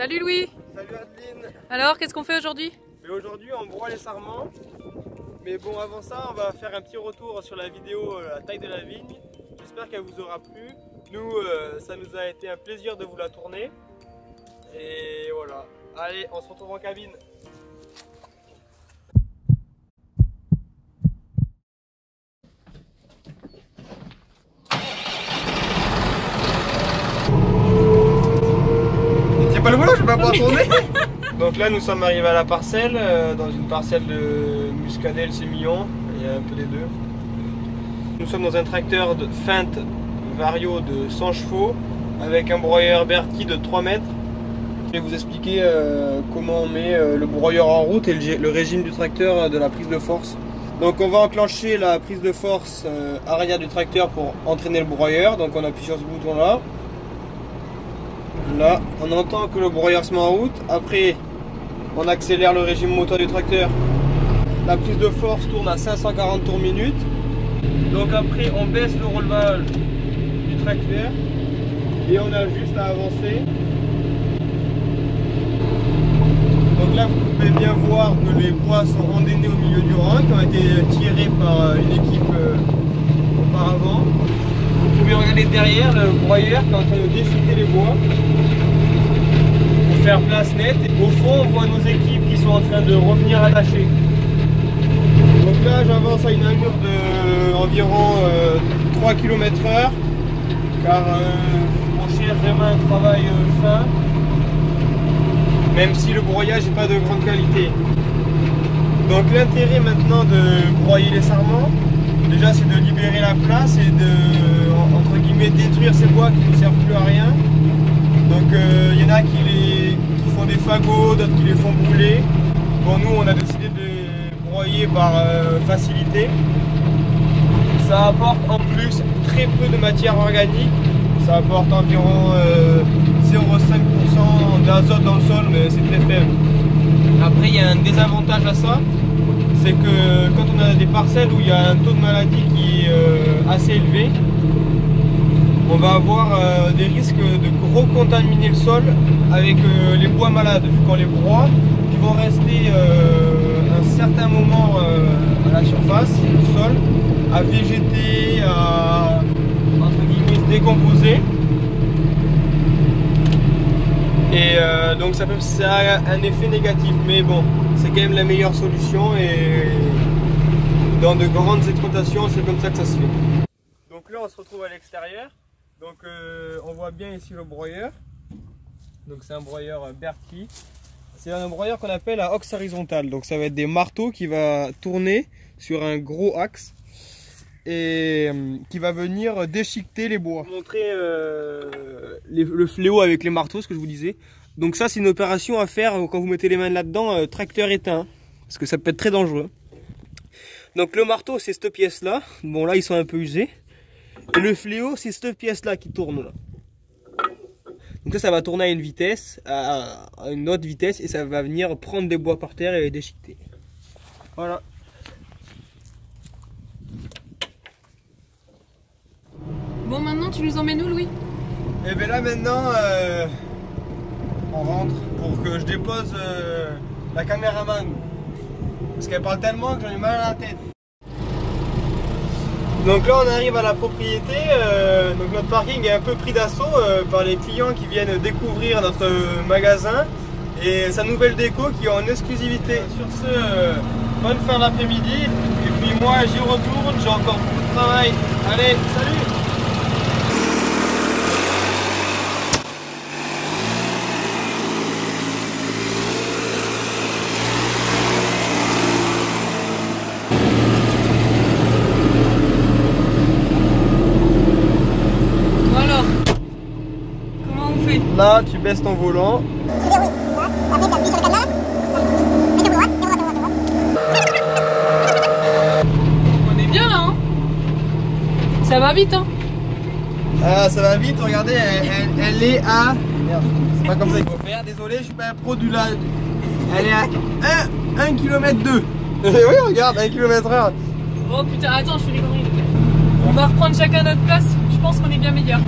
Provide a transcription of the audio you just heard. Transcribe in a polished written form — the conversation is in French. Salut Louis. Salut Adeline. Alors, qu'est-ce qu'on fait aujourd'hui? Aujourd'hui, on broie les sarments. Mais bon, avant ça, on va faire un petit retour sur la vidéo La taille de la vigne. J'espère qu'elle vous aura plu. Nous, ça nous a été un plaisir de vous la tourner. Et voilà. Allez, on se retrouve en cabine. C'est pas le volant, je vais pas pouvoir tourner. Donc là, nous sommes arrivés à la parcelle, dans une parcelle de Muscadel-Sémillon, il y a un peu des deux. Nous sommes dans un tracteur de Fendt Vario de 100 chevaux, avec un broyeur Berti de 3 mètres. Je vais vous expliquer comment on met le broyeur en route et le régime du tracteur de la prise de force. Donc on va enclencher la prise de force arrière du tracteur pour entraîner le broyeur. Donc on appuie sur ce bouton là. Là, on entend que le broyeur se met en route. Après, on accélère le régime moteur du tracteur. La prise de force tourne à 540 tours minute. Donc après, on baisse le relevage du tracteur et on a juste à avancer. Donc là, vous pouvez bien voir que les bois sont endainés au milieu du rang, qui ont été tirés par une équipe auparavant. Vous pouvez regarder derrière le broyeur qui est en train de déchiqueter les bois pour faire place nette. Au fond, on voit nos équipes qui sont en train de revenir attacher. Donc là, j'avance à une allure d'environ 3 km/h car on cherche vraiment un travail fin, même si le broyage n'est pas de grande qualité. Donc l'intérêt maintenant de broyer les sarments, déjà, c'est de libérer la place et de, entre guillemets, détruire ces bois qui ne servent plus à rien. Donc il y en a qui font des fagots, d'autres qui les font brûler. Bon, nous, on a décidé de broyer par facilité. Ça apporte en plus très peu de matière organique. Ça apporte environ 0,5% d'azote dans le sol, mais c'est très faible. Après, il y a un désavantage à ça. C'est que quand on a des parcelles où il y a un taux de maladie qui est assez élevé, on va avoir des risques de recontaminer le sol avec les bois malades. Vu qu'on les broie, ils vont rester un certain moment à la surface du sol, à végéter, à entre guillemets, se décomposer. Et donc ça a un effet négatif, mais bon, c'est quand même la meilleure solution et dans de grandes exploitations, c'est comme ça que ça se fait. Donc là, on se retrouve à l'extérieur. Donc on voit bien ici le broyeur. Donc c'est un broyeur Berti. C'est un broyeur qu'on appelle à axe horizontal. Donc ça va être des marteaux qui va tourner sur un gros axe et qui va venir déchiqueter les bois. Je vais vous montrer le fléau avec les marteaux, ce que je vous disais. Donc ça, c'est une opération à faire quand vous mettez les mains là-dedans, tracteur éteint, parce que ça peut être très dangereux. Donc le marteau, c'est cette pièce-là. Bon, là, ils sont un peu usés. Et le fléau, c'est cette pièce-là qui tourne là. Donc ça va tourner à une vitesse, à une autre vitesse, et ça va venir prendre des bois par terre et les déchiqueter. Voilà. Bon, maintenant tu nous emmènes où, Louis? Et bien là maintenant on rentre pour que je dépose la caméraman, parce qu'elle parle tellement que j'en ai mal à la tête. Donc là on arrive à la propriété, donc notre parking est un peu pris d'assaut par les clients qui viennent découvrir notre magasin et sa nouvelle déco qui est en exclusivité. Sur ce, bonne fin d'après-midi, et puis moi j'y retourne, j'ai encore beaucoup de travail. Allez, salut! Là, tu baisses ton volant. On est bien là, hein? Ça va vite, hein? Ah, ça va vite, regardez, elle est à... Merde, c'est pas comme ça qu'il faut faire, désolé, je suis pas un pro du live. Elle est à 1,2 km. Oui, regarde, 1 km/h. Oh putain, attends, je suis les grilles. On va reprendre chacun notre place, je pense qu'on est bien meilleurs.